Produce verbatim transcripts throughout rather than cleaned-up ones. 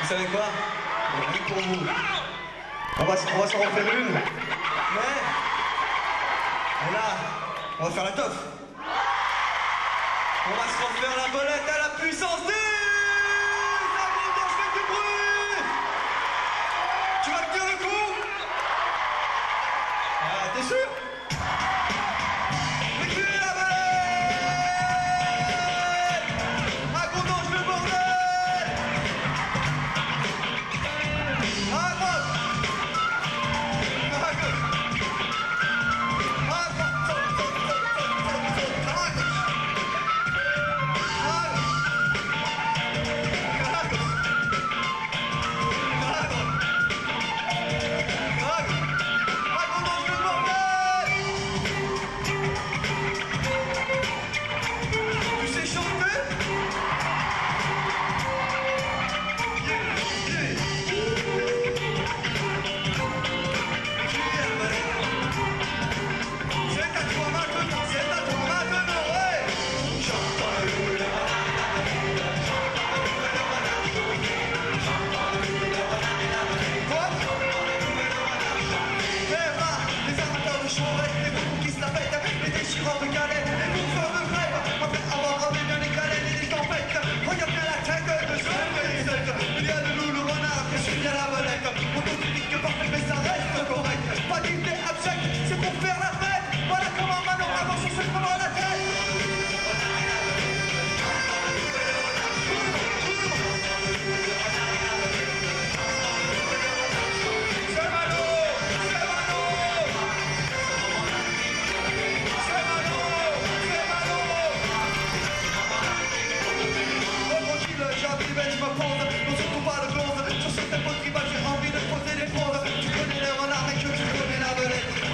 Vous savez quoi? Pour vous. On va, on va s'en refaire une. Mais... Et là, on va faire la toffe. On va se refaire la bolette à la puissance des...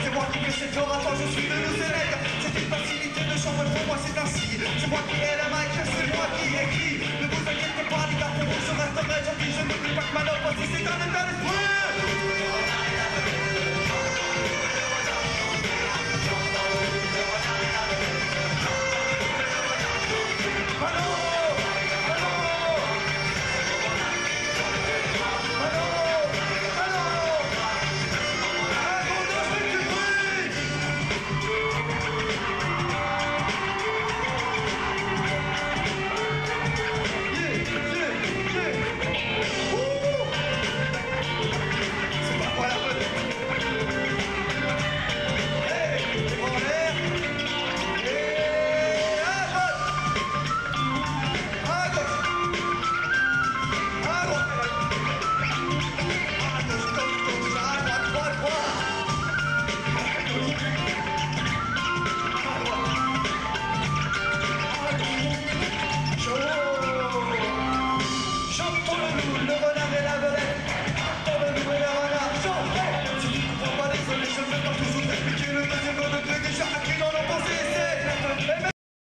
C'est moi qui écris, ne vous inquiétez pas, les garçons, je resterai gentil, je n'oublie pas que ma note, c'est un état de